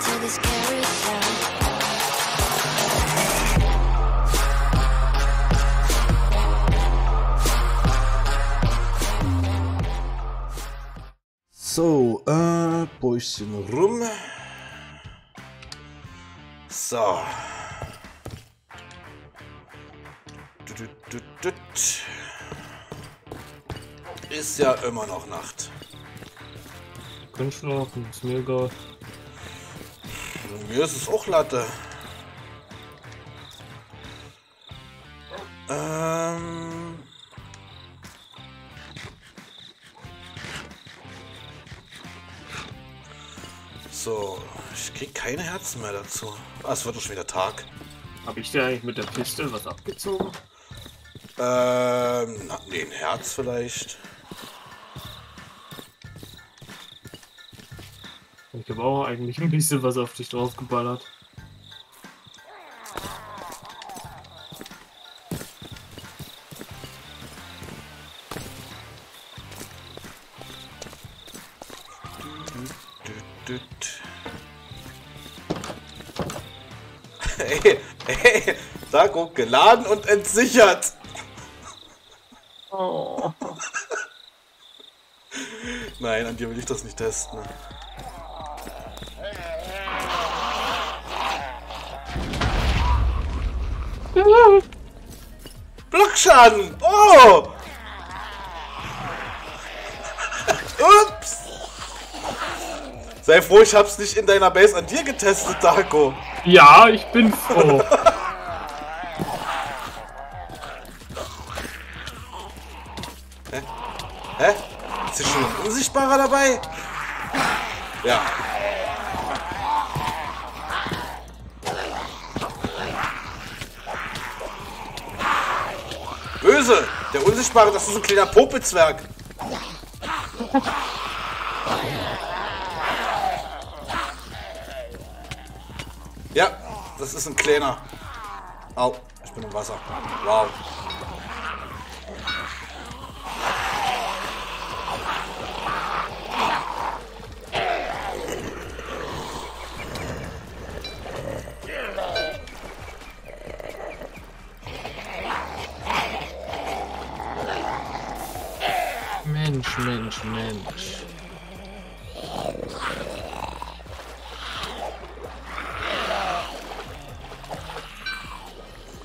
to this scary sound. So, Päuschen rum. So. Ist ja immer noch Nacht. Können schlafen, ist mir egal. Mir ist es auch Latte. So, ich krieg keine Herzen mehr dazu. Ah, es wird doch schon wieder Tag. Habe ich dir eigentlich mit der Pistole was abgezogen? Nee, ein Herz vielleicht. Ich habe auch eigentlich ein bisschen was auf dich draufgeballert. Hey, da guck, geladen und entsichert. Oh. Nein, an dir will ich das nicht testen. Blockschaden! Oh! Ups! Sei froh, ich hab's nicht in deiner Base an dir getestet, Darko. Ja, ich bin froh. Hä? Hä? Ist hier schon ein Unsichtbarer dabei? Ja. Böse! Der Unsichtbare, das ist ein kleiner Popelzwerg. Ja, das ist ein kleiner. Au, ich bin im Wasser. Wow. Mensch, Mensch, Mensch.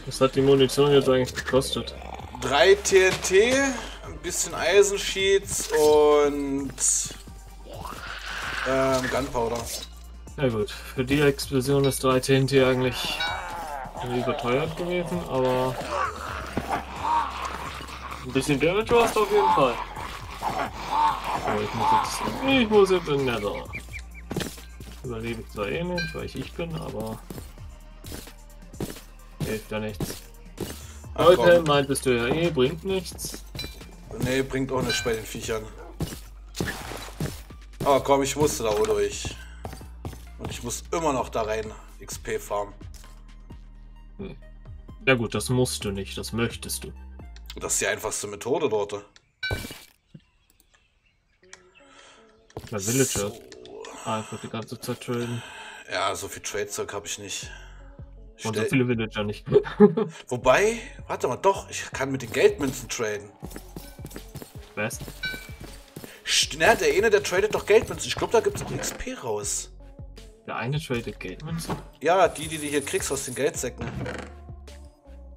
Was hat die Munition jetzt eigentlich gekostet? 3 TNT, ein bisschen Eisensheets und Gunpowder. Na gut, für die Explosion ist 3 TNT eigentlich überteuert gewesen, aber ein bisschen Damage warst du auf jeden Fall. So, ich muss jetzt in Nether. Überlebe ich zwar eh nicht, weil ich bin, aber hilft ja nichts. Leute, meintest du ja eh, bringt nichts. Nee, bringt auch nichts bei den Viechern. Aber komm, ich musste da wohl durch. Und ich muss immer noch da rein XP farmen. Hm. Ja gut, das musst du nicht, das möchtest du. Das ist die einfachste Methode dort. Der Villager. So. Einfach die ganze Zeit traden. Ja, so viel Tradezeug habe ich nicht. Und so viele Villager nicht. Wobei, warte mal, doch, ich kann mit den Geldmünzen traden. Was? Na, der eine, der tradet doch Geldmünzen. Ich glaube, da gibt es auch XP raus. Der eine tradet Geldmünzen? Ja, die du hier kriegst aus den Geldsäcken.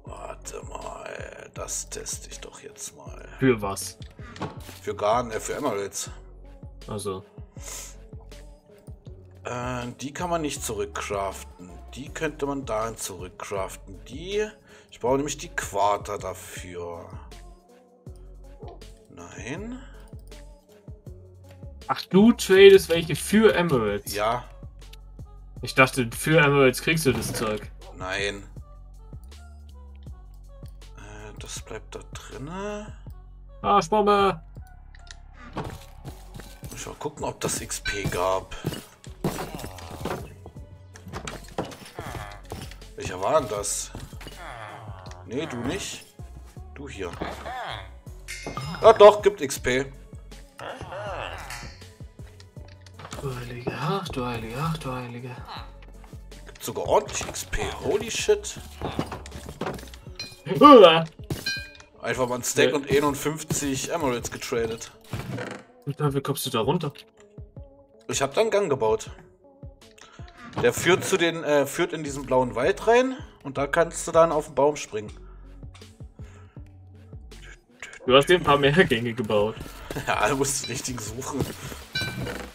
Warte mal, das teste ich doch jetzt mal. Für was? Für Garn, für Emeralds. Also. Die kann man nicht zurückcraften. Die könnte man dahin zurückcraften. Ich brauche nämlich die Quarter dafür. Nein. Ach, du tradest welche für Emeralds? Ja. Ich dachte, für Emeralds kriegst du das Zeug. Nein. Das bleibt da drinne. Ah, Spombe! Ich mal gucken, ob das XP gab. Welcher war denn das? Nee, du nicht. Du hier. Ja doch, gibt XP. du Heilige, ach du Heilige, ach du Heilige. Gibt sogar ordentlich XP, holy shit. Einfach mal ein Stack und 51 Emeralds getradet. Wie kommst du da runter? Ich habe da einen Gang gebaut. Der führt zu den, führt in diesen blauen Wald rein und da kannst du dann auf den Baum springen. Du hast dir ein paar mehr Gänge gebaut. Ja, du musst richtig suchen.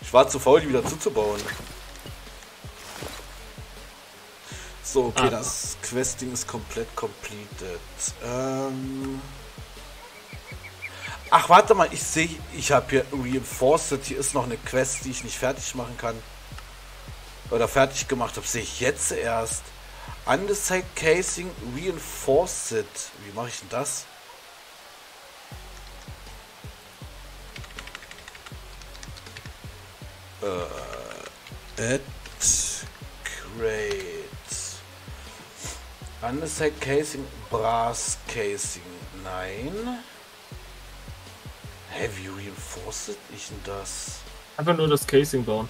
Ich war zu faul, die wieder zuzubauen. So, okay, das Questing ist komplett completed. Ach, warte mal, ich sehe, ich habe hier Reinforced. Hier ist noch eine Quest, die ich nicht fertig machen kann. Oder fertig gemacht habe, sehe ich jetzt erst. Underside Casing Reinforced. Wie mache ich denn das? Great. Underside Casing, Brass Casing. Nein. Heavy Reinforced? Ich denn das? Einfach nur das Casing bauen.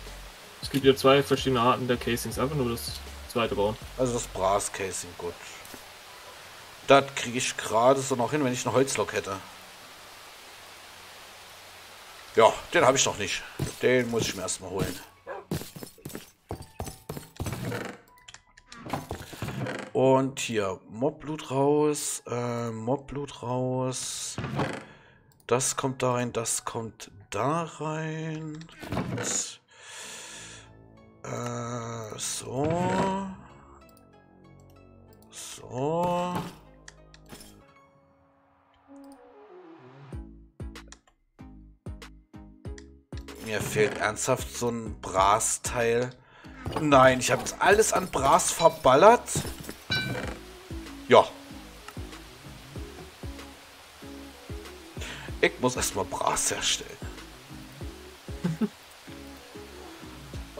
Es gibt ja zwei verschiedene Arten der Casings. Einfach nur das zweite bauen. Also das Brass Casing, gut. Das kriege ich gerade so noch hin, wenn ich einen Holzlock hätte. Ja, den habe ich noch nicht. Den muss ich mir erstmal holen. Und hier, Mobblut raus, Mobblut raus. Das kommt da rein, das kommt da rein. Gut. So. So. Mir fehlt ernsthaft so ein Brass-Teil. Nein, ich habe jetzt alles an Brass verballert. Ja. Ich muss erstmal Brass herstellen.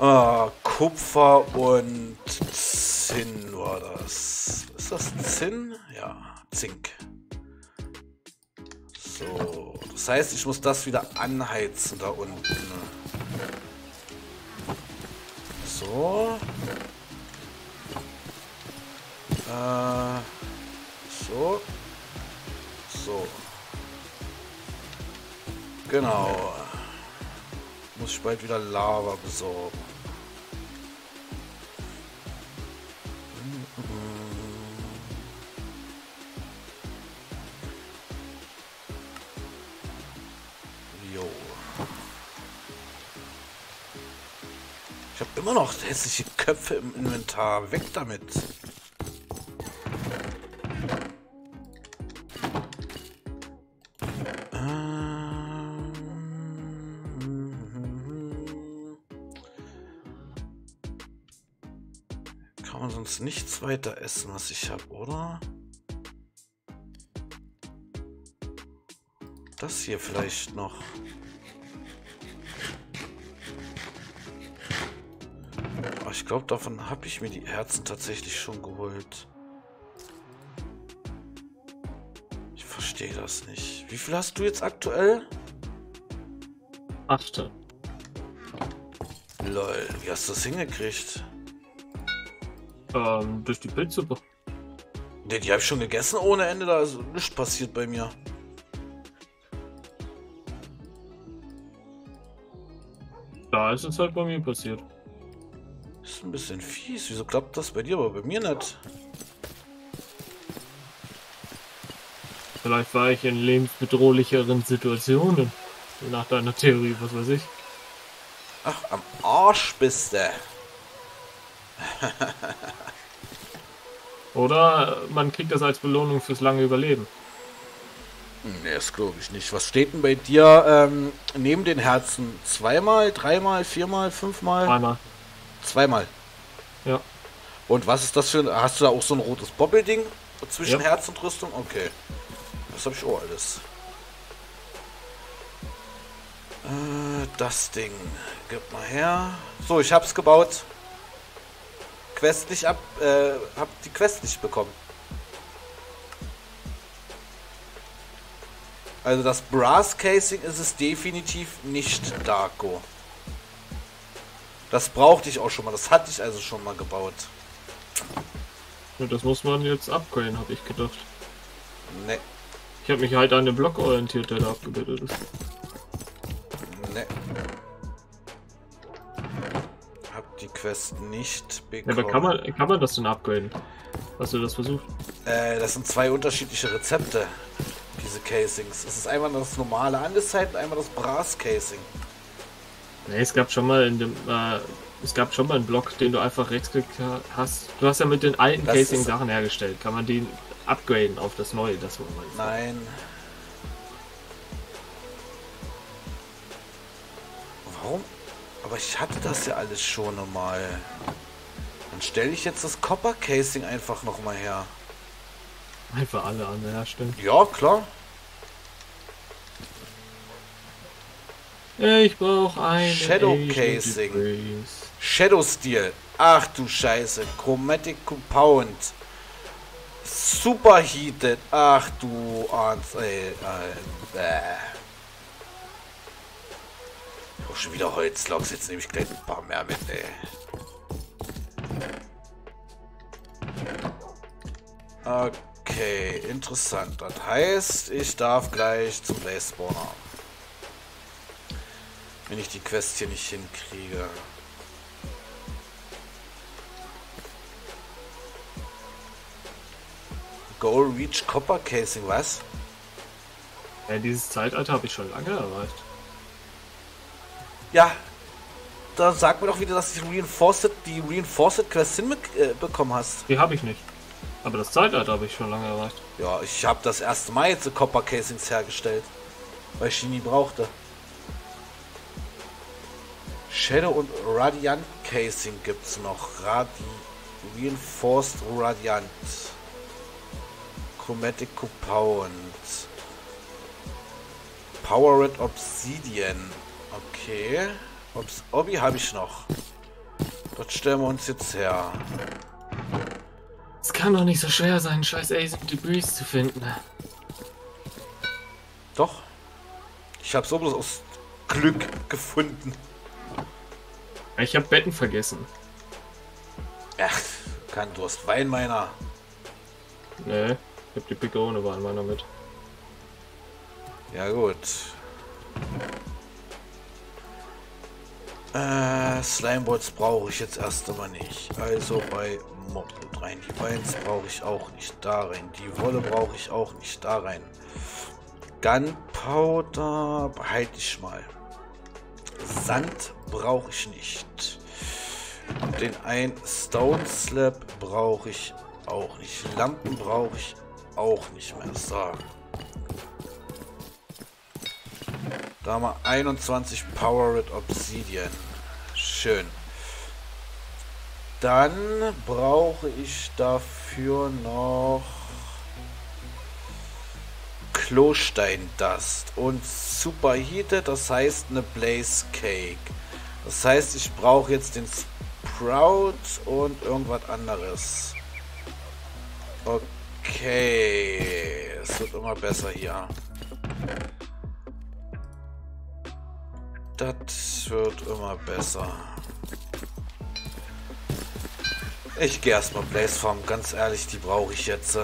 Ah, Kupfer und Zinn war das. Ist das Zinn? Ja, Zink. So, das heißt, ich muss das wieder anheizen da unten. So. So. So. Genau. Muss ich bald wieder Lava besorgen. Ich habe immer noch hässliche Köpfe im Inventar. Weg damit. Kann man sonst nichts weiter essen, was ich habe, oder? Das hier vielleicht noch. Ich glaube, davon habe ich mir die Herzen tatsächlich schon geholt. Ich verstehe das nicht. Wie viel hast du jetzt aktuell? 8. Lol, wie hast du das hingekriegt? Durch die Pilzsuppe. Ne, die habe ich schon gegessen ohne Ende, da ist nichts passiert bei mir. Da ist es halt bei mir passiert. Ist ein bisschen fies. Wieso klappt das bei dir, aber bei mir nicht? Vielleicht war ich in lebensbedrohlicheren Situationen. Nach deiner Theorie, was weiß ich. Ach, am Arsch bist du. Oder man kriegt das als Belohnung fürs lange Überleben. Nee, das glaube ich nicht. Was steht denn bei dir neben den Herzen? 2-mal, 3-mal, 4-mal, 5-mal? 3-mal. 2-mal. Ja. Und was ist das für ein... Hast du da auch so ein rotes Bobbelding zwischen Herz und Rüstung? Okay. Das habe ich auch alles. Das Ding. Gib mal her. So, ich hab's gebaut. Quest nicht ab... hab die Quest nicht bekommen. Also das Brass Casing ist es definitiv nicht, Darko. Das brauchte ich auch schon mal. Das hatte ich also schon mal gebaut. Ja, das muss man jetzt upgraden, habe ich gedacht. Ne. Ich habe mich halt an den Block orientiert, der da abgebildet ist. Ne. Hab die Quest nicht bekommen. Ja, aber kann man das denn upgraden? Hast du das versucht? Das sind zwei unterschiedliche Rezepte, diese Casings. Es ist einmal das normale angezeigt und einmal das Brass-Casing. Nee, es gab schon mal in dem, einen Block, den du einfach rechtsklick hast. Du hast ja mit den alten Casing Sachen hergestellt. Kann man die upgraden auf das neue? Das wollen wir jetzt. Nein. Warum? Aber ich hatte das ja alles schon einmal. Dann stelle ich jetzt das Copper Casing einfach nochmal her. Einfach alle an herstellen. Ja, klar. Ich brauche ein Shadow Casing. Shadow Steel. Ach du Scheiße. Chromatic Compound. Superheated. Ach du Arzt. Ich brauche schon wieder Holzlogs. Jetzt nehme ich gleich ein paar mehr mit, ey. Okay, interessant. Das heißt, ich darf gleich zum Base Spawner. Wenn ich die Quest hier nicht hinkriege. Goal Reach Copper Casing, was? Ja, dieses Zeitalter habe ich schon lange erreicht. Ja, da sag mir doch wieder, dass du die Reinforced Quest hinbekommen hast. Die habe ich nicht. Aber das Zeitalter habe ich schon lange erreicht. Ja, ich habe das erste Mal jetzt Copper Casings hergestellt. Weil ich die nie brauchte. Shadow und Radiant Casing gibt es noch. Reinforced Radiant. Chromatic Compound. Powered Obsidian. Okay. Obi habe ich noch. Das stellen wir uns jetzt her. Es kann doch nicht so schwer sein, scheiß Ace of Debris zu finden. Doch. Ich habe es bloß aus Glück gefunden. Ich habe Betten vergessen. Ach, kein Durst. Weinminer. Nee, ich habe die Picke ohne Weinminer mit. Ja gut. Slimeballs brauche ich jetzt erst einmal nicht. Also bei Mobwood rein. Die Weins brauche ich auch nicht da rein. Die Wolle brauche ich auch nicht da rein. Gunpowder behalte ich mal. Sand brauche ich nicht. Den ein Stone Slab brauche ich auch nicht. Lampen brauche ich auch nicht mehr. So. Da haben wir 21 Powered Obsidian. Schön. Dann brauche ich dafür noch Klostein Dust und Superheated, das heißt eine Blaze Cake. Das heißt, ich brauche jetzt den Sprout und irgendwas anderes. Okay, es wird immer besser hier. Das wird immer besser. Ich gehe erstmal Blaze Farm, ganz ehrlich, die brauche ich jetzt.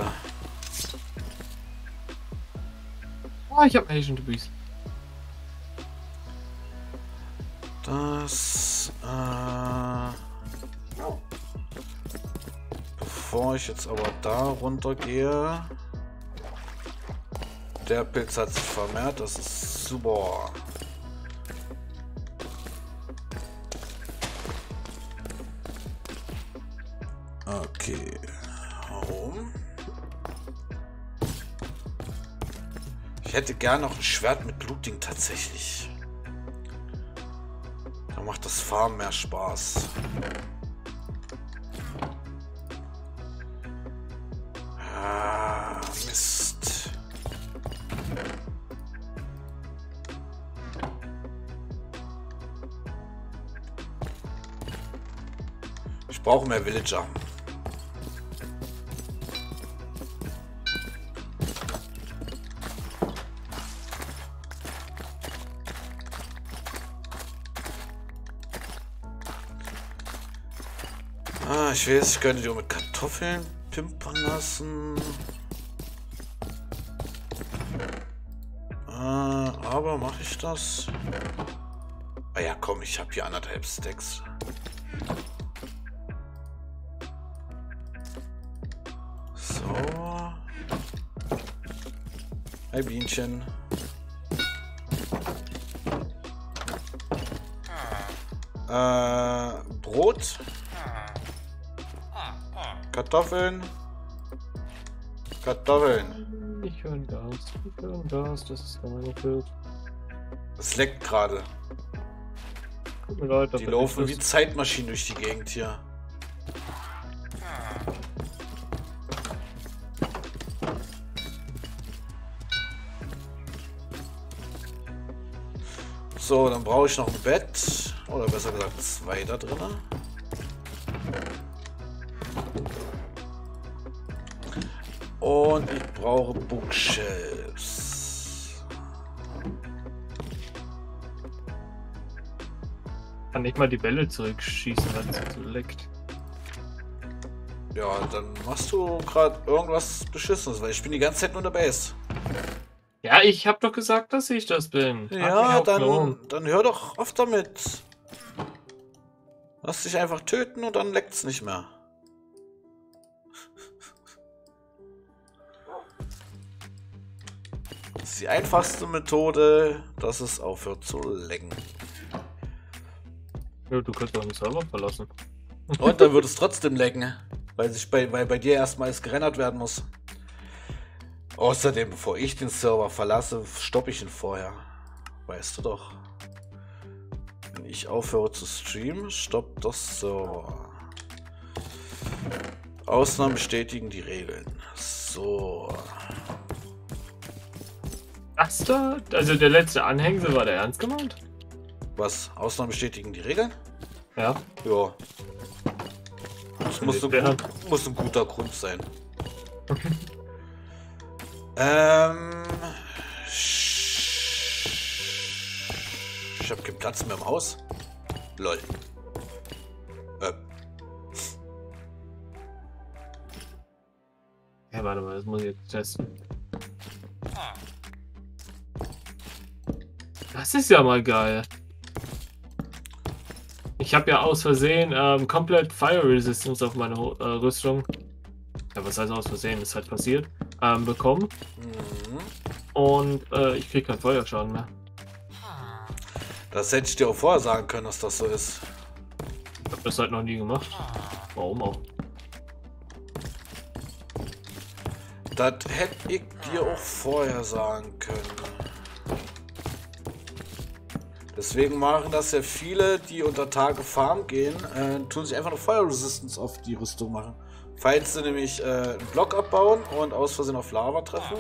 Oh, ich habe Asian Debris. Das. Bevor ich jetzt aber da runter gehe. Der Pilz hat sich vermehrt, das ist super. Okay. Warum? Ich hätte gern noch ein Schwert mit Looting tatsächlich. Da macht das Farmen mehr Spaß. Ah, Mist. Ich brauche mehr Villager. Ah, ich weiß, ich könnte die auch mit Kartoffeln pimpern lassen. Aber mache ich das? Ah ja, komm, ich habe hier 1,5 Stacks. So. Hi Bienchen. Brot. Kartoffeln. Kartoffeln. Ich höre Gas. Ich höre Gas, das ist mein. Es leckt gerade. Leute, die laufen wie Zeitmaschinen durch die Gegend hier. So, dann brauche ich noch ein Bett. Oder besser gesagt, 2 da drin. Und ich brauche Bookshelves. Kann nicht mal die Bälle zurückschießen, wenn es so leckt. Ja, dann machst du gerade irgendwas Beschissenes, weil ich bin die ganze Zeit nur in der Base. Ja, ich hab doch gesagt, dass ich das bin. Ja, dann hör doch auf damit. Lass dich einfach töten und dann leckt's nicht mehr. Das ist die einfachste Methode, dass es aufhört zu lecken. Ja, du kannst doch den Server verlassen. Und dann wird es trotzdem lecken, weil bei dir erstmal es gerendert werden muss. Außerdem, bevor ich den Server verlasse, stoppe ich ihn vorher. Weißt du doch. Wenn ich aufhöre zu streamen, stoppt das Server. Ausnahmen bestätigen die Regeln. So. Das da? Also der letzte Anhängsel war der ernst gemeint? Was? Ausnahmen bestätigen die Regeln? Ja. Ja. Das muss ein guter Grund sein. Okay. Ich habe keinen Platz mehr im Haus. Lol. Ja, warte mal, das muss ich jetzt testen. Das ist ja mal geil. Ich habe ja aus Versehen komplett Fire Resistance auf meine Rüstung. Ja, was heißt aus Versehen? Ist halt passiert. Bekommen. Mhm. Und ich krieg keinen Feuerschaden mehr. Das hätte ich dir auch vorher sagen können, dass das so ist. Ich hab das halt noch nie gemacht. Warum auch? Das hätte ich dir auch vorher sagen können. Deswegen machen das ja viele, die unter Tage Farm gehen, tun sich einfach eine Fire Resistance auf die Rüstung machen. Falls sie nämlich einen Block abbauen und aus Versehen auf Lava treffen.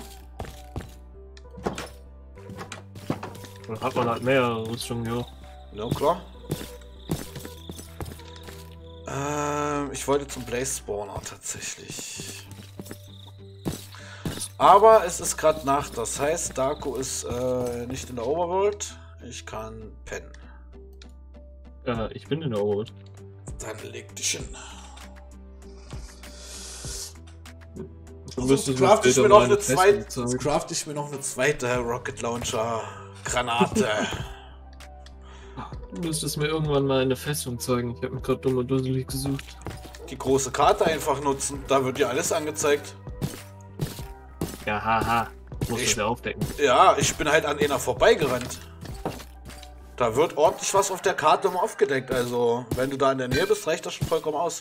Dann hat man halt mehr Rüstung, ja. Ja, klar. Ich wollte zum Blaze Spawner tatsächlich. Aber es ist gerade Nacht, das heißt, Darko ist nicht in der Overworld. Ich kann pennen. Ich bin in der Overworld. Dann leg dich hin. Also crafte ich mir noch eine zweite Rocket Launcher Granate. Du müsstest mir irgendwann mal eine Festung zeigen. Ich habe mir gerade dumm und dusselig gesucht. Die große Karte einfach nutzen. Da wird ja alles angezeigt. Ja, haha. Muss ich ja aufdecken. Ja, ich bin halt an einer vorbeigerannt. Da wird ordentlich was auf der Karte immer aufgedeckt. Also, wenn du da in der Nähe bist, reicht das schon vollkommen aus.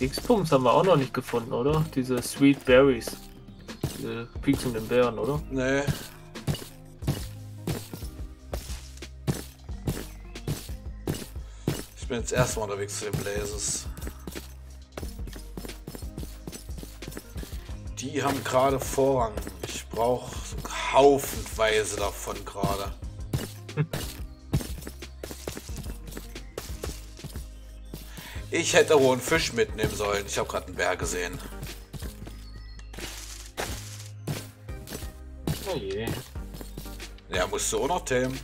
X-Pumps haben wir auch noch nicht gefunden, oder? Diese Sweet Berries. Diese piekenden Beeren, oder? Nee. Ich bin jetzt erstmal unterwegs zu den Blazes. Die haben gerade Vorrang. Ich brauche so haufenweise davon gerade. Ich hätte rohen Fisch mitnehmen sollen. Ich habe gerade einen Bär gesehen. Oh je. Ja, musst du auch noch themen.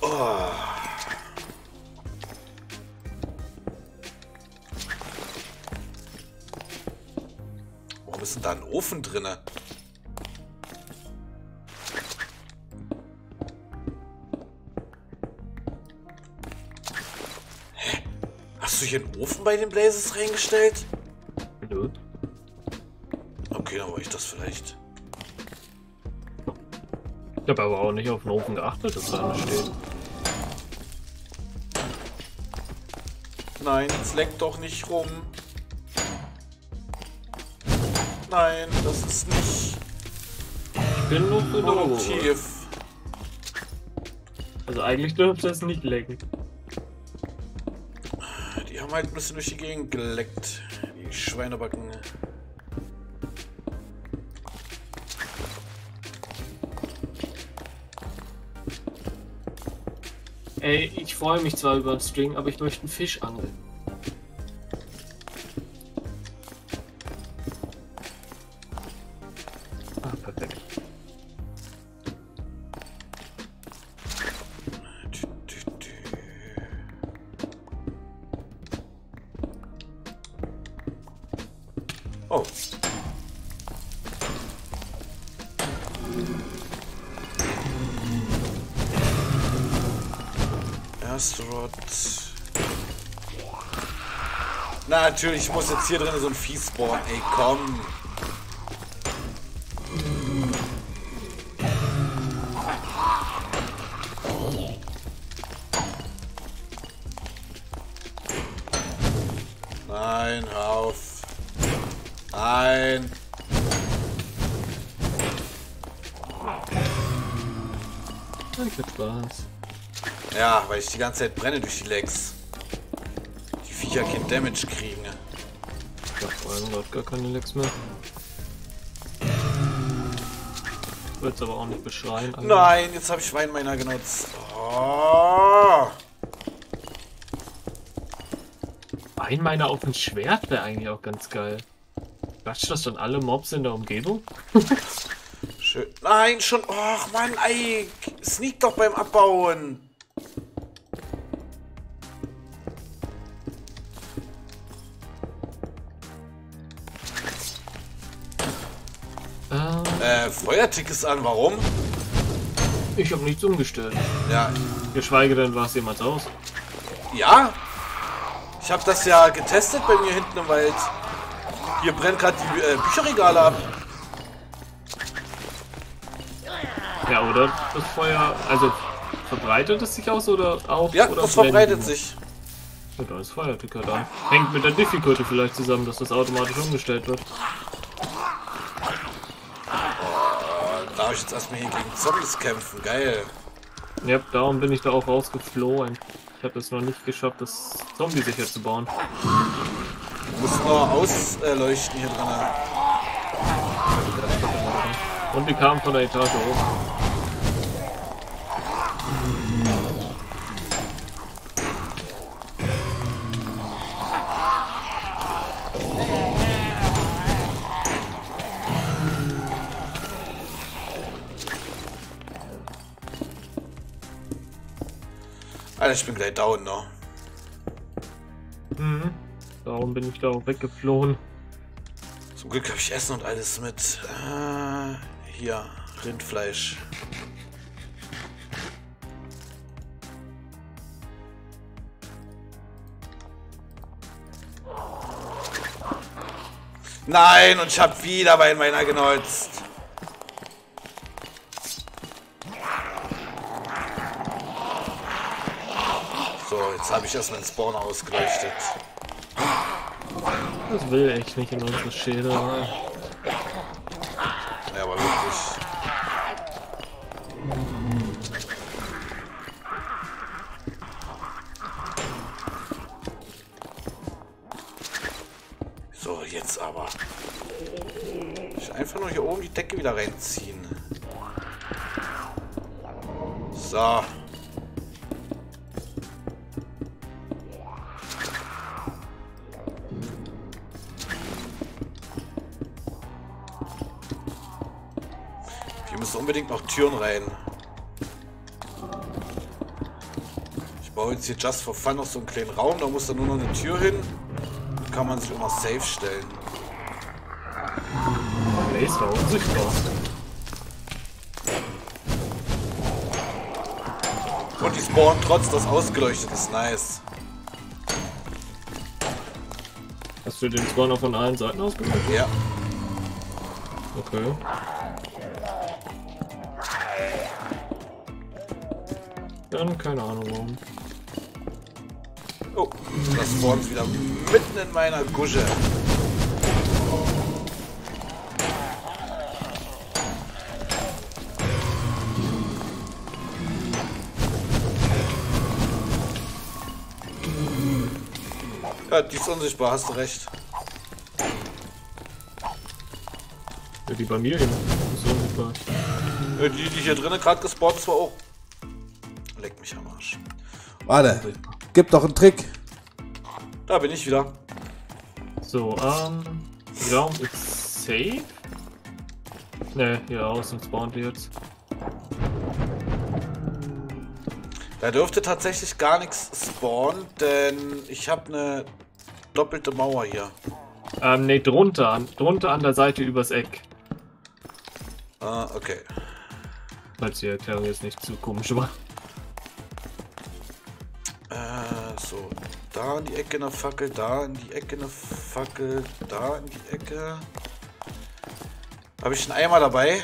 Oh. Warum ist denn da ein Ofen drinne? Hä? Hast du hier einen Ofen bei den Blazes reingestellt? Nö. Okay, dann war ich das vielleicht. Ich habe aber auch nicht auf den Ofen geachtet, dass da nicht steht. Nein, es leckt doch nicht rum. Nein, das ist nicht. Ich bin nur produktiv. Also eigentlich dürfte es nicht lecken. Die haben halt ein bisschen durch die Gegend geleckt. Die Schweinebacken. Ey, ich freue mich zwar über den String, aber ich möchte einen Fisch angeln. Ah, perfekt. Oh. Na, natürlich, ich muss jetzt hier drin so ein Vieh spawnen. Ey, komm. Nein, hör auf. Nein. Danke, Spaß. Ja, weil ich die ganze Zeit brenne durch die Legs. Die Viecher kein Damage kriegen. Da vorhin dort gar keine Legs mehr. Ich würde es aber auch nicht beschreien. Also nein, jetzt habe ich Schweinmeiner genutzt. Oh. Schweinmeiner auf ein Schwert wäre eigentlich auch ganz geil. Quatsch das dann alle Mobs in der Umgebung? Schön. Nein, schon. Och, Mann, ey. Sneak doch beim Abbauen. Feuertickets an, warum? Ich habe nichts umgestellt. Ja. Geschweige denn, war es jemals aus? Ja. Ich habe das ja getestet bei mir hinten im Wald. Hier brennt gerade die Bücherregale ab. Ja, oder? Das Feuer, also verbreitet es sich aus oder auch? Ja, oder das verbreitet sich. Ja, da ist Feuerticket an. Hängt mit der Difficulty vielleicht zusammen, dass das automatisch umgestellt wird. Darf ich jetzt erstmal hier gegen Zombies kämpfen? Geil. Ja, darum bin ich da auch rausgeflohen. Ich habe es noch nicht geschafft, das Zombie sicher zu bauen. Du musst nur ausleuchten hier dran. Und die kamen von der Etage hoch. Alter, ich bin gleich down, ne? Mhm. Darum bin ich da auch weggeflohen. Zum Glück habe ich Essen und alles mit. Hier, Rindfleisch. Nein, und ich habe wieder bei meiner genutzt. Jetzt habe ich erstmal den Spawner ausgeleuchtet. Das will echt nicht in unsere Schädel. Ja, aber wirklich. So, jetzt aber. Ich einfach nur hier oben die Decke wieder reinziehen. So. unbedingt noch Türen rein. Ich baue jetzt hier just for fun noch so einen kleinen Raum. Da muss dann nur noch eine Tür hin. Da kann man sich auch noch safe stellen. Der ist da unsichtbar. Und die spawnen trotz, dass ausgeleuchtet ist. Nice. Hast du den Spawner von allen Seiten ausgeleuchtet? Ja. Okay. Dann keine Ahnung warum. Oh, das spawnt wieder mitten in meiner Gusche. Ja, die ist unsichtbar, hast du recht. Ja, die bei mir eben. Ist unsichtbar. Ja, die hier drinnen gerade gespawnt ist, war auch. Leck mich am Arsch. Warte, gib doch einen Trick. Da bin ich wieder. So, Raum ist safe. Ne, hier außen spawnt jetzt. Da dürfte tatsächlich gar nichts spawnen, denn ich habe eine doppelte Mauer hier. Ne, drunter an der Seite übers Eck. Ah, okay. Falls die Erklärung jetzt nicht zu komisch war. So, da in die Ecke eine Fackel, da in die Ecke eine Fackel, da in die Ecke. Habe ich einen Eimer dabei?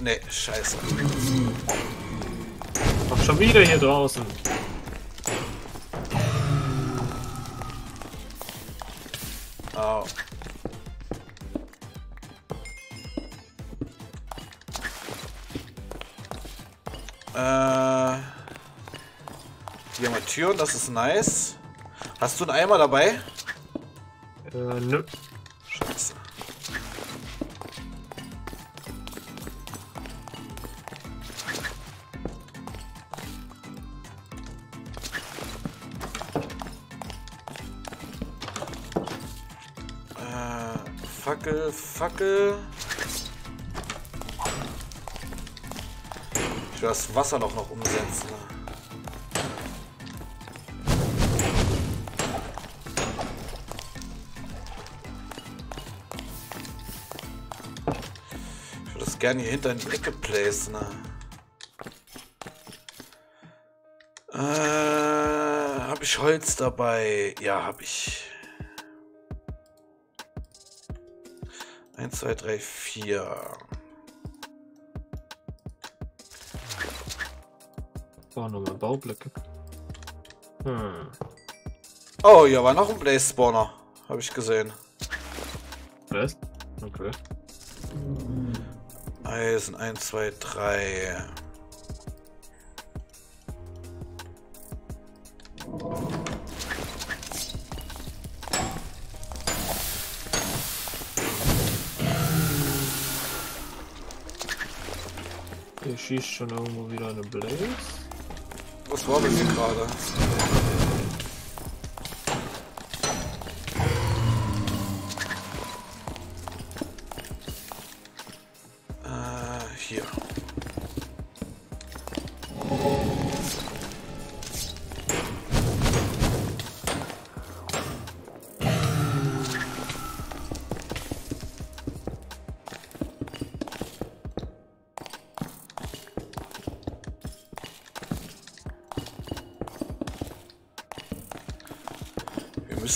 Ne, scheiße. Schon wieder hier draußen. Au. Hier haben wir Türen, das ist nice. Hast du einen Eimer dabei? Nö. Scheiße. Fackel. Ich will das Wasser doch noch umsetzen. Ich würde das gerne hier hinter den Ecke placen. Habe ich Holz dabei? Ja, habe ich. 1, 2, 3, 4. Oh, nochmal Baublöcke. Oh, hier war noch ein Blaze Spawner. Habe ich gesehen. Was? Okay. Eisen 1, 2, 3. Hier schießt schon irgendwo wieder eine Blaze. Was war mit mir gerade? Hier.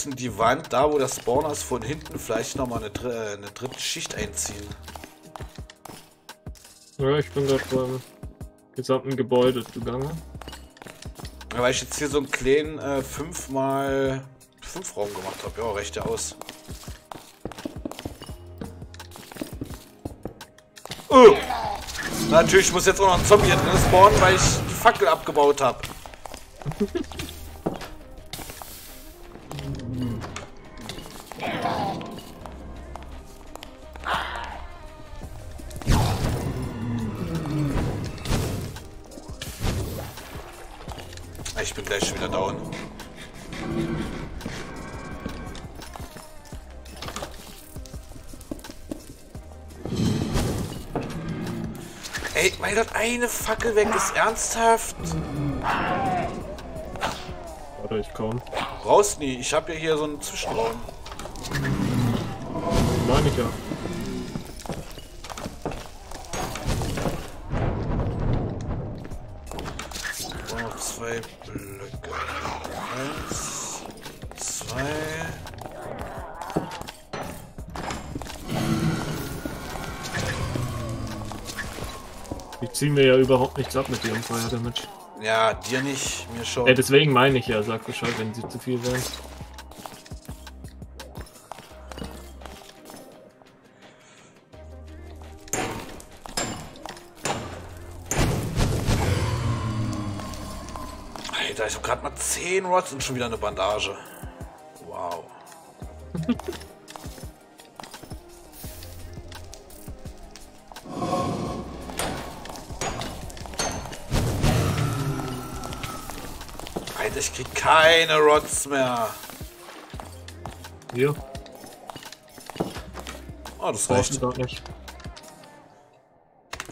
Die Wand, da wo das Spawner ist, von hinten vielleicht nochmal eine dritte Schicht einziehen. Ja, ich bin gerade beim gesamten Gebäude gegangen. Ja, weil ich jetzt hier so einen kleinen 5x5 Raum gemacht habe. Ja, reicht ja aus. Natürlich muss jetzt auch noch ein Zombie hier drin spawnen, weil ich die Fackel abgebaut habe. Ich bin gleich schon wieder down. Schmeiß halt eine Fackel weg, ist ernsthaft? Warte, ich komm. Raus nie, ich hab ja hier so einen Zwischenraum. Meine ich ja. Oh, zwei Blöcke. Eins, zwei... Die ziehen wir ja überhaupt nichts ab mit ihrem Feuerdamage. Ja, dir nicht, mir schon. Ey, deswegen meine ich ja, sag Bescheid, wenn sie zu viel werden. Alter, ich hab gerade mal 10 Rods und schon wieder eine Bandage. Wow. Ich krieg keine Rods mehr. Hier. Oh, das reicht doch nicht.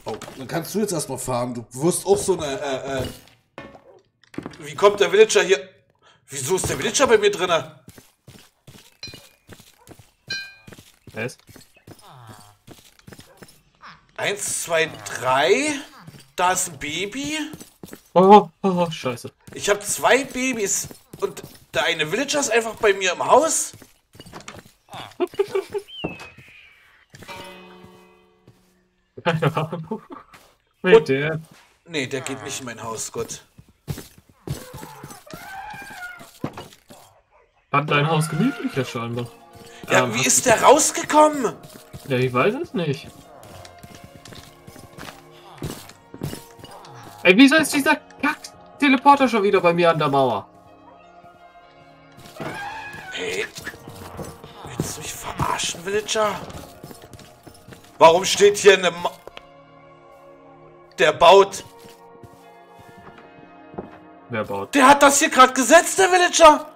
Oh, dann kannst du jetzt erstmal farmen. Du wirst auch so eine. Wie kommt der Villager hier? Wieso ist der Villager bei mir drin? Was? 1, 2, 3. Da ist ein Baby. Oh, scheiße. Ich habe 2 Babys und der eine Villager ist einfach bei mir im Haus. Keine Ahnung. Und, der? Nee, der geht nicht in mein Haus, Gott. Hat dein Haus gemütlicher scheinbar. Ja, wie ist der rausgekommen? Ja, ich weiß es nicht. Ey, wieso ist dieser Kack-Teleporter schon wieder bei mir an der Mauer? Ey, willst du mich verarschen, Villager? Warum steht hier eine Mauer? Der baut. Wer baut? Der hat das hier gerade gesetzt, der Villager!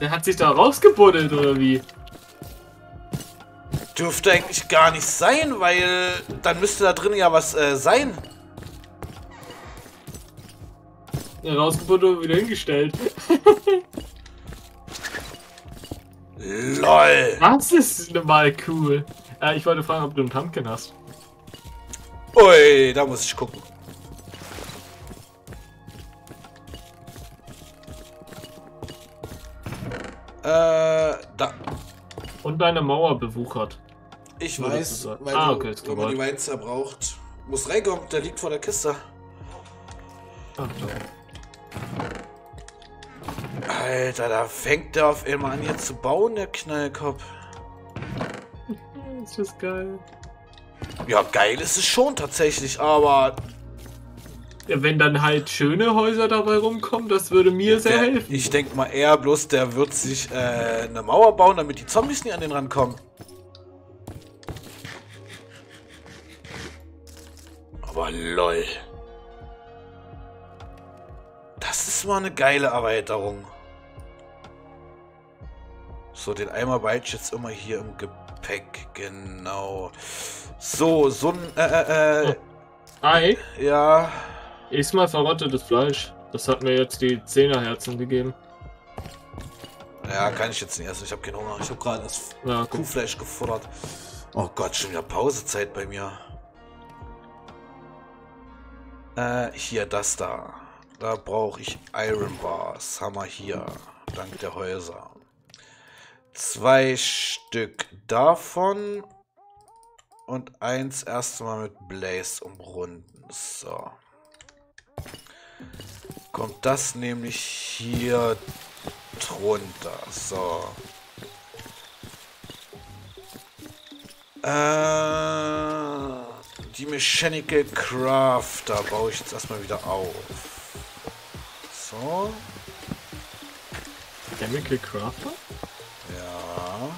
Der hat sich da rausgebuddelt, oder wie? Dürfte eigentlich gar nicht sein, weil dann müsste da drin ja was sein. Ja, rausgebuddelt und wieder hingestellt. LOL! Das ist mal cool. Ich wollte fragen, ob du einen Pumpkin hast. Ui, da muss ich gucken. Da. Und deine Mauer bewuchert. Ich weiß, weil okay, wenn man die Mainzer braucht. Muss reinkommen, der liegt vor der Kiste. Okay. Alter, da fängt der auf einmal an hier zu bauen, der Knallkopf. Ist das geil. Ja, geil ist es schon tatsächlich, aber... Wenn dann halt schöne Häuser dabei rumkommen, das würde mir sehr helfen. Ich denke mal eher bloß, der wird sich eine Mauer bauen, damit die Zombies nie an den Rand kommen. Aber lol. Das ist mal eine geile Erweiterung. So, den Eimer behalte ich jetzt immer hier im Gepäck, genau. So ein... Ei? Ja... Ist mal verrottetes Fleisch. Das hat mir jetzt die 10er-Herzen gegeben. Ja, kann ich jetzt nicht essen. Ich habe keinen Hunger. Ich habe gerade das Kuhfleisch gefuttert. Oh Gott, schon wieder Pausezeit bei mir. Hier, das da. Da brauche ich Iron Bars. Haben wir hier. Dank der Häuser. 2 Stück davon. Und 1 erstmal mit Blaze umrunden. So. Kommt das nämlich hier drunter. So. Die Mechanical Crafter baue ich jetzt erstmal wieder auf. So. Mechanical Crafter? Ja.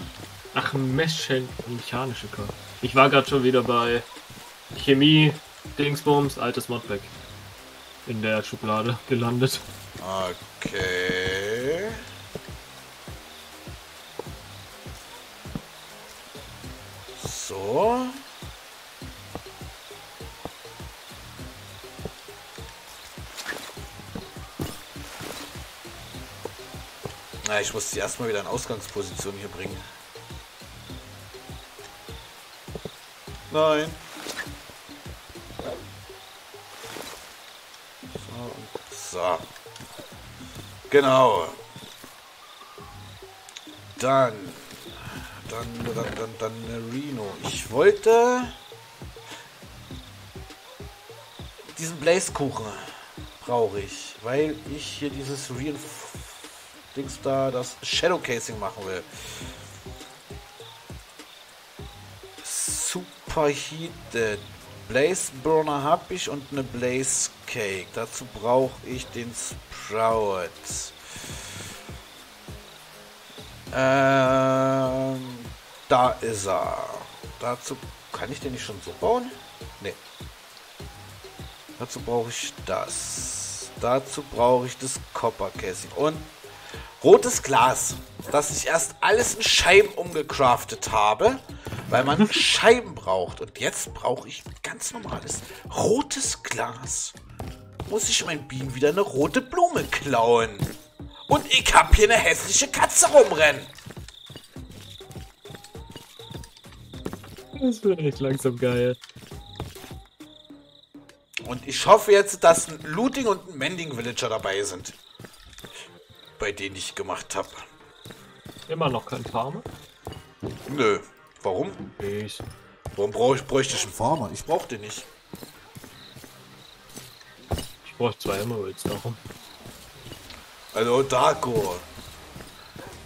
Ach, mechanische Crafter. Ich war gerade schon wieder bei Chemie, Dingsbums, altes Modpack in der Schublade gelandet. Okay. So. Na, ich muss sie erstmal wieder in Ausgangsposition hier bringen. Nein. So. Genau. Dann Reno. Ich wollte diesen Blaze-Kuchen brauche ich, weil ich hier dieses Real-Dings da, das Shadow-Casing machen will. Superheated. Blaze Burner habe ich und eine Blaze Cake. Dazu brauche ich den Sprout. Da ist er. Dazu kann ich den nicht schon so bauen? Ne. Dazu brauche ich das. Dazu brauche ich das Copper-Casing und rotes Glas, dass ich erst alles in Scheiben umgecraftet habe, weil man Scheiben braucht. Und jetzt brauche ich ganz normales rotes Glas. Muss ich meinen Bienen wieder eine rote Blume klauen. Und ich habe hier eine hässliche Katze rumrennen. Das wird echt langsam geil. Und ich hoffe jetzt, dass ein Looting und ein Mending Villager dabei sind. Bei denen ich gemacht habe. Immer noch kein Farmer? Nö. Warum? Warum bräuchte ich einen Farmer? Ich brauche den nicht. Ich brauche 2 Emeralds, darum. Hallo Darko.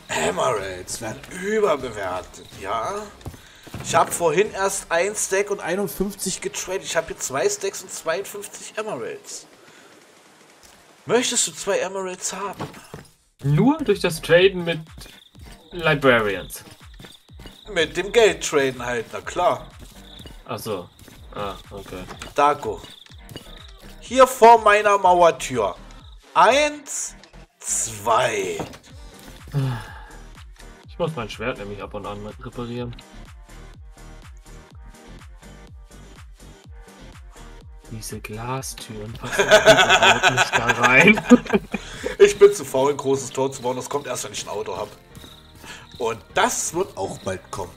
Emeralds werden überbewertet, ja? Ich habe vorhin erst ein Stack und 51 getradet. Ich habe hier 2 Stacks und 52 Emeralds. Möchtest du 2 Emeralds haben? Nur durch das Traden mit Librarians. Mit dem Geld traden halt, na klar. Achso. Ah, okay. Darko. Hier vor meiner Mauertür. 1, 2. Ich muss mein Schwert nämlich ab und an reparieren. Diese Glastüren passen überhaupt nicht da rein. Ich bin zu faul, ein großes Tor zu bauen. Das kommt erst, wenn ich ein Auto habe. Und das wird auch bald kommen.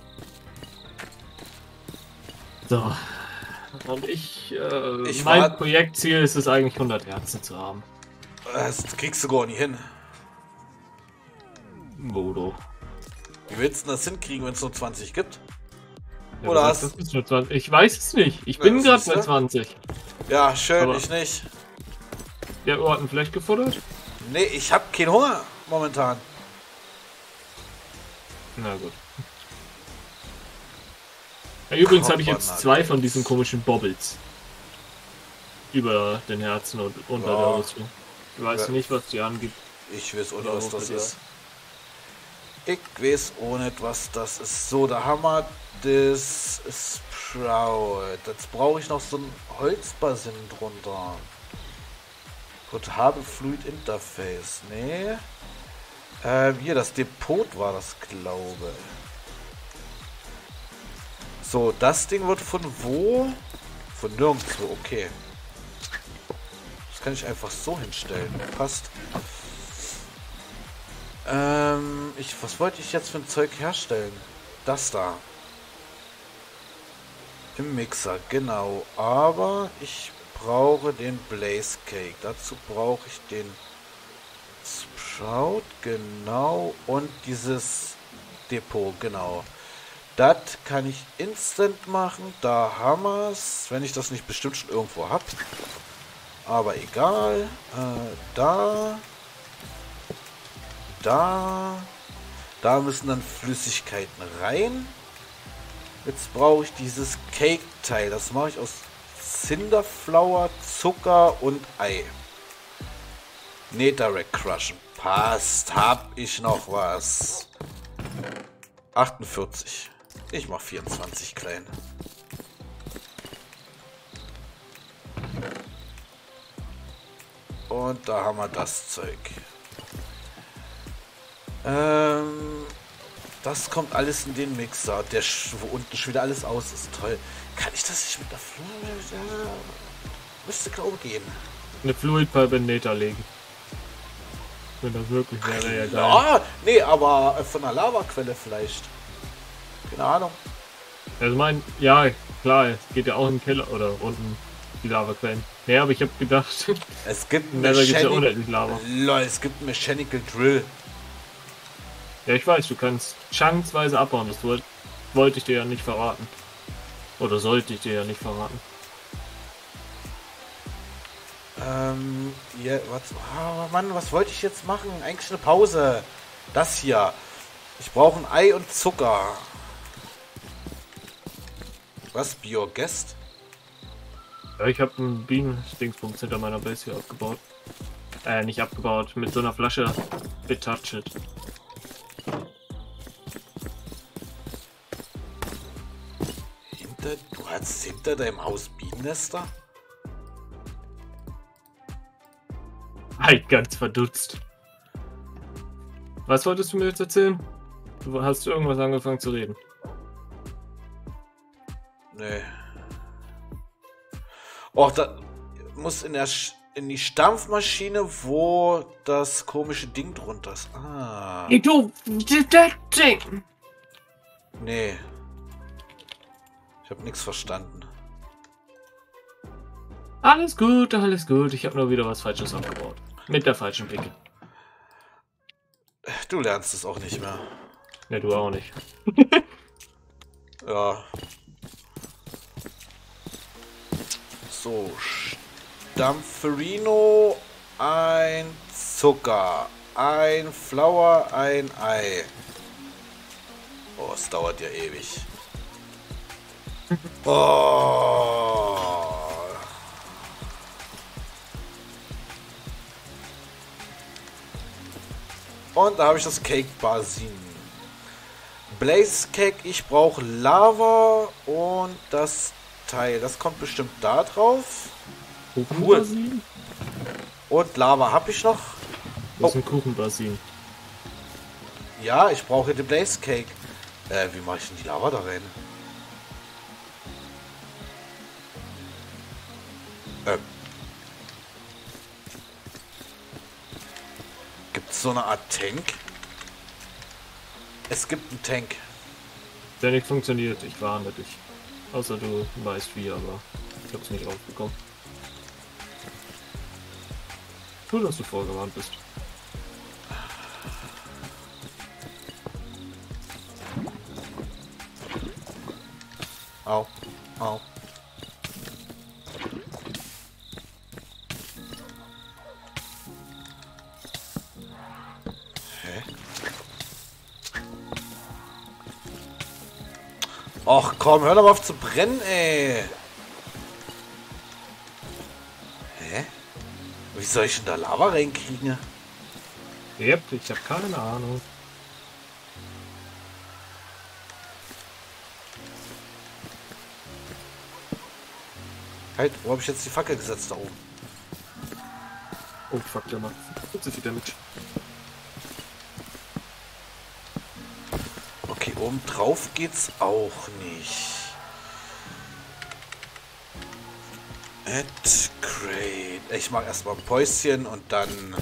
So. Und mein Projektziel ist es eigentlich, 100 Herzen zu haben. Das kriegst du gar nicht hin. Bodo. Wie willst du das hinkriegen, wenn es nur 20 gibt? Ja, oder hast du... 20. Ich weiß es nicht. Ich bin gerade bei 20. Ja, schön, aber ich nicht. Der Ohr hat ihn vielleicht gefuttert? Nee, ich habe keinen Hunger momentan. Na gut. Ja, übrigens habe ich jetzt 2 von diesen komischen Bobbles. Über den Herzen und unter der Rüstung. Ich weiß nicht, was die angibt. Ich weiß ohne, was das ist. Ich weiß ohne, was das ist. So, da haben wir das Sprout. Jetzt brauche ich noch so ein Holzbasin drunter. Gut, habe Fluid Interface. Nee. Hier, das Depot war das, glaube. So, das Ding wird von wo? Von nirgendwo, okay. Das kann ich einfach so hinstellen. Passt. Was wollte ich jetzt für ein Zeug herstellen? Das da. Im Mixer, genau. Aber ich brauche den Blaze Cake. Dazu brauche ich den Sprout, genau, und dieses Depot, genau. Das kann ich instant machen, da haben wir es, wenn ich das nicht bestimmt schon irgendwo habe. Aber egal, da müssen dann Flüssigkeiten rein. Jetzt brauche ich dieses Cake-Teil, das mache ich aus Cinderflower, Zucker und Ei. Ne, Direct Crushen. Passt. Hab ich noch was? 48. Ich mach 24 klein. Und da haben wir das Zeug. Das kommt alles in den Mixer, der wo unten schon wieder alles aus ist. Toll. Kann ich das nicht mit der Fluid... müsste glaube gehen. Eine Fluid Perpendator legen. Wenn das wirklich wäre, ja geil. Nee, aber von der Lavaquelle vielleicht. Keine Ahnung. Also mein, ja klar, es geht ja auch im Keller oder unten die Lavaquellen. Ja, aber ich habe gedacht, es gibt einen Mechanical Drill. Ja, ich weiß, du kannst chancenweise abbauen, das wollte ich dir ja nicht verraten. Oder sollte ich dir ja nicht verraten. Ja, was, oh Mann, was wollte ich jetzt machen? Eigentlich eine Pause. Das hier. Ich brauche ein Ei und Zucker. Was, be your guest? Ja, ich habe einen Bienenstingsbums hinter meiner Base hier abgebaut. Nicht abgebaut, mit so einer Flasche betatscht. Du hast hinter deinem Haus Bienennester? Halt ganz verdutzt. Was wolltest du mir jetzt erzählen? Du hast irgendwas angefangen zu reden. Nee. Och, da muss in die Stampfmaschine, wo das komische Ding drunter ist. Ah. Nee. Ich habe nichts verstanden. Alles gut, alles gut. Ich habe nur wieder was Falsches aufgebaut. Mit der falschen Picke. Du lernst es auch nicht mehr. Ja, du auch nicht. Ja. So, Stampferino, ein Zucker, ein Flower, ein Ei. Oh, es dauert ja ewig. Oh. Und da habe ich das Cake Basin. Blaze Cake, ich brauche Lava und das Teil. Das kommt bestimmt da drauf. Kuchen. Und Lava habe ich noch. Das ist ein Kuchenbasin. Ja, ich brauche den Blaze Cake. Wie mache ich denn die Lava da rein? Gibt es so eine Art Tank? Es gibt einen Tank. Der nicht funktioniert, ich warne dich. Außer du weißt wie, aber ich hab's nicht aufbekommen. Cool, dass du vorgewarnt bist. Au, au. Och komm, hör doch mal auf zu brennen, ey! Hä? Wie soll ich denn da Lava reinkriegen? Yep, ich hab keine Ahnung. Halt, wo hab ich jetzt die Fackel gesetzt da oben? Oh fuck, der macht so viel Damage. Oben drauf geht's auch nicht. At great. Ich mache erstmal ein Päuschen und dann.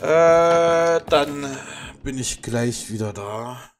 Dann bin ich gleich wieder da.